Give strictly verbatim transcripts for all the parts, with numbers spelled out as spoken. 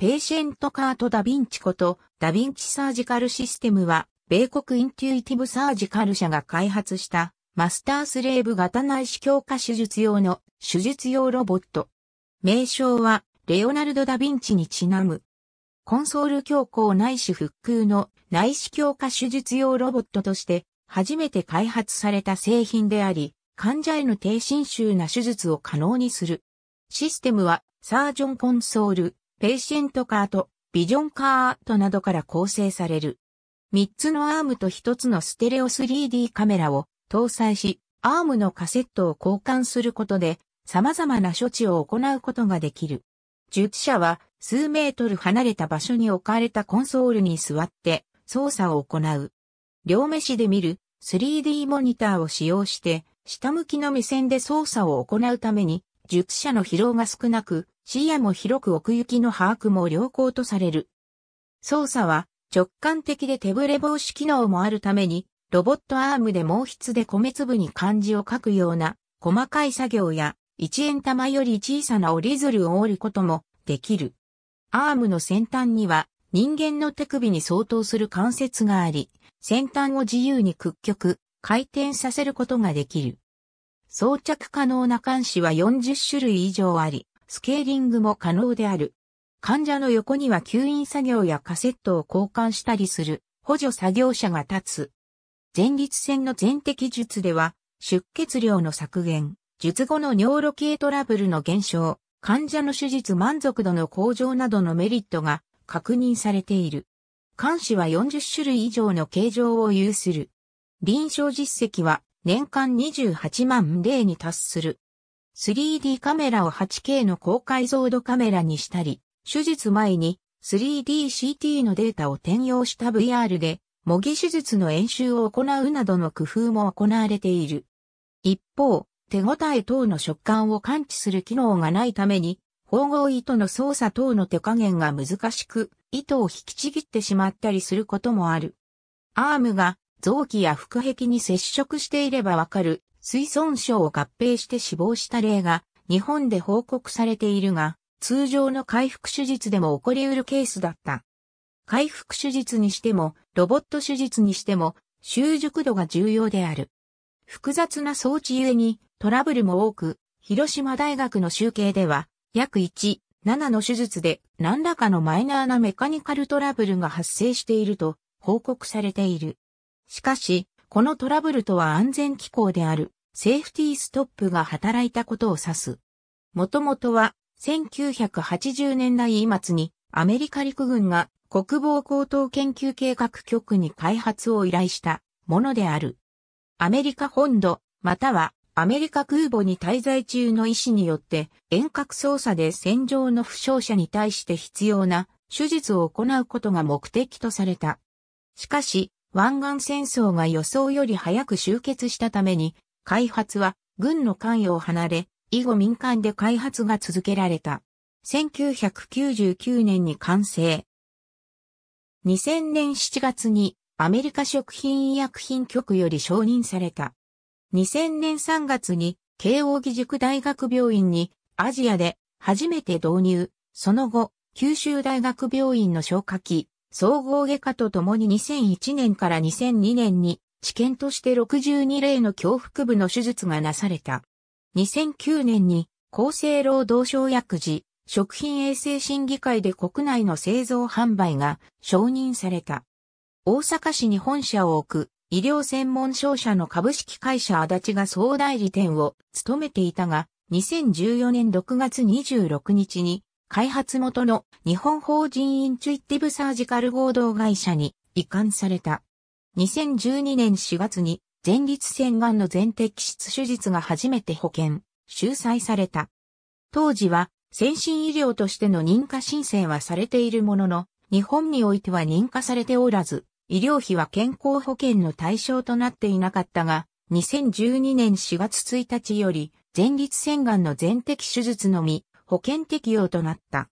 ペイシェントカートダヴィンチことダヴィンチサージカルシステムは、米国インテュイティブサージカル社が開発したマスタースレーブ型内視鏡下手術用の手術用ロボット。名称はレオナルド・ダヴィンチにちなむ。コンソール強行内視腹腔の内視鏡下手術用ロボットとして初めて開発された製品であり、患者への低侵襲な手術を可能にする。システムはサージョンコンソール、ペイシェントカート、ビジョンカートなどから構成される。みっつのアームとひとつのステレオ スリーディー カメラを搭載し、アームのカセットを交換することで様々な処置を行うことができる。術者は数メートル離れた場所に置かれたコンソールに座って操作を行う。両目視で見る スリーディー モニターを使用して下向きの目線で操作を行うために術者の疲労が少なく視野も広く奥行きの把握も良好とされる。操作は直感的で手ぶれ防止機能もあるために、ロボットアームで毛筆で米粒に漢字を書くような細かい作業や一円玉より小さな折り鶴を折ることもできる。アームの先端には人間の手首に相当する関節があり、先端を自由に屈曲、回転させることができる。装着可能な鉗子はよんじゅっしゅるい以上あり、スケーリングも可能である。患者の横には吸引作業やカセットを交換したりする補助作業車が立つ。前立腺の全摘術では出血量の削減、術後の尿路系トラブルの減少、患者の手術満足度の向上などのメリットが確認されている。鉗子はよんじゅっしゅるい以上の形状を有する。臨床実績は年間にじゅうはちまんれいに達する。スリーディー カメラを はちケー の高解像度カメラにしたり、手術前に スリーディーシーティー のデータを転用した ブイアール で模擬手術の演習を行うなどの工夫も行われている。一方、手応え等の食感を感知する機能がないために、縫合糸の操作等の手加減が難しく、糸を引きちぎってしまったりすることもある。アームが臓器や腹壁に接触していればわかる水損傷を合併して死亡した例が日本で報告されているが、通常の開腹手術でも起こり得るケースだった。開腹手術にしても、ロボット手術にしても、習熟度が重要である。複雑な装置ゆえにトラブルも多く、広島大学の集計では、約いち、ななの手術で何らかのマイナーなメカニカルトラブルが発生していると報告されている。しかし、このトラブルとは安全機構である、セーフティーストップが働いたことを指す。もともとは、せんきゅうひゃくはちじゅうねんだいまつにアメリカ陸軍が国防高等研究計画局に開発を依頼したものである。アメリカ本土またはアメリカ空母に滞在中の医師によって遠隔操作で戦場の負傷者に対して必要な手術を行うことが目的とされた。しかし湾岸戦争が予想より早く終結したために開発は軍の関与を離れ、以後民間で開発が続けられた。せんきゅうひゃくきゅうじゅうきゅうねんに完成。にせんねんしちがつにアメリカ食品医薬品局より承認された。にせんねんさんがつに慶應義塾大学病院にアジアで初めて導入、その後、九州大学病院の消化器、総合外科とともににせんいちねんからにせんにねんに治験としてろくじゅうにれいの胸腹部の手術がなされた。にせんきゅうねんに厚生労働省薬事食品衛生審議会で国内の製造販売が承認された。大阪市に本社を置く医療専門商社の株式会社足立が総代理店を務めていたが、にせんじゅうよねんろくがつにじゅうろくにちに開発元の日本法人インチュイティブサージカル合同会社に移管された。にせんじゅうにねんしがつに前立腺がんの全摘出手術が初めて保険、収載された。当時は先進医療としての認可申請はされているものの、日本においては認可されておらず、医療費は健康保険の対象となっていなかったが、にせんじゅうにねんしがつついたちより前立腺がんの全摘手術のみ保険適用となった。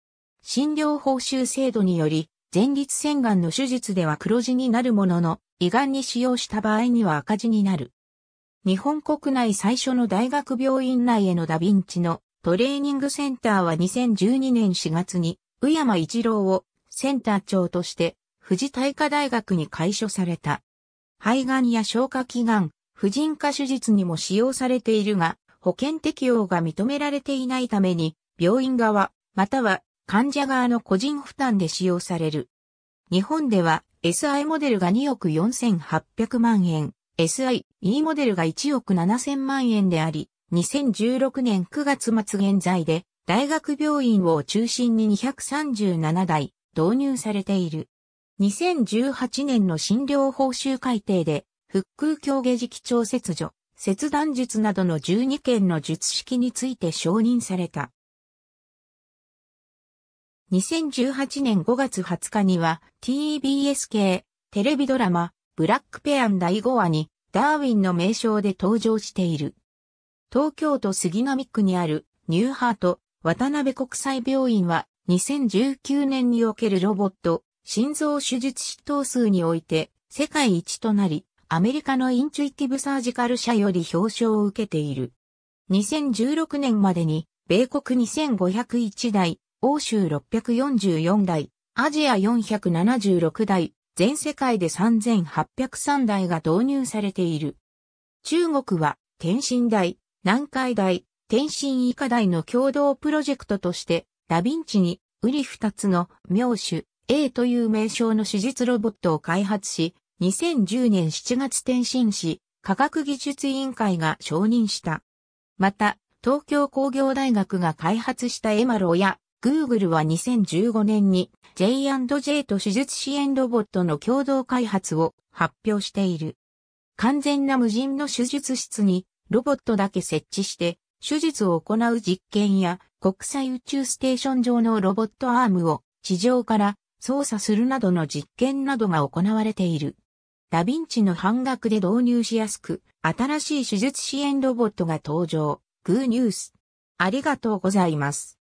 診療報酬制度により、前立腺がんの手術では黒字になるものの、胃がんに使用した場合には赤字になる。日本国内最初の大学病院内へのダヴィンチのトレーニングセンターはにせんじゅうにねんしがつに宇山一郎をセンター長として富士体科大学に開所された。肺がんや消化器がん、婦人科手術にも使用されているが、保険適用が認められていないために、病院側、または患者側の個人負担で使用される。日本では エスアイ モデルがにおくよんせんはっぴゃくまんえん、エスアイイー モデルがいちおくななせんまんえんであり、にせんじゅうろくねんくがつ末現在で大学病院を中心ににひゃくさんじゅうななだい導入されている。にせんじゅうはちねんの診療報酬改定で、腹腔鏡下磁気調切除、切断術などのじゅうにけんの術式について承認された。にせんじゅうはちねんごがつはつかには ティービーエス 系テレビドラマブラックペアンだいごわにダーウィンの名称で登場している。東京都杉並区にあるニューハート渡辺国際病院はにせんじゅうきゅうねんにおけるロボット心臓手術執刀数において世界一となりアメリカのインチュイティブサージカル社より表彰を受けている。にせんじゅうろくねんまでに米国にせんごひゃくいちだい、欧州ろっぴゃくよんじゅうよんだい、アジアよんひゃくななじゅうろくだい、全世界でさんぜんはっぴゃくさんだいが導入されている。中国は天津大、南海大、天津医科大の共同プロジェクトとして、ダヴィンチにうり二つの妙手 A という名称の手術ロボットを開発し、にせんじゅうねんしちがつ天津市科学技術委員会が承認した。また、東京工業大学が開発したエマロや、Google はにせんじゅうごねんに ジェイアンドジェイ と手術支援ロボットの共同開発を発表している。完全な無人の手術室にロボットだけ設置して手術を行う実験や国際宇宙ステーション上のロボットアームを地上から操作するなどの実験などが行われている。ダヴィンチの半額で導入しやすく新しい手術支援ロボットが登場。グーニュース。ありがとうございます。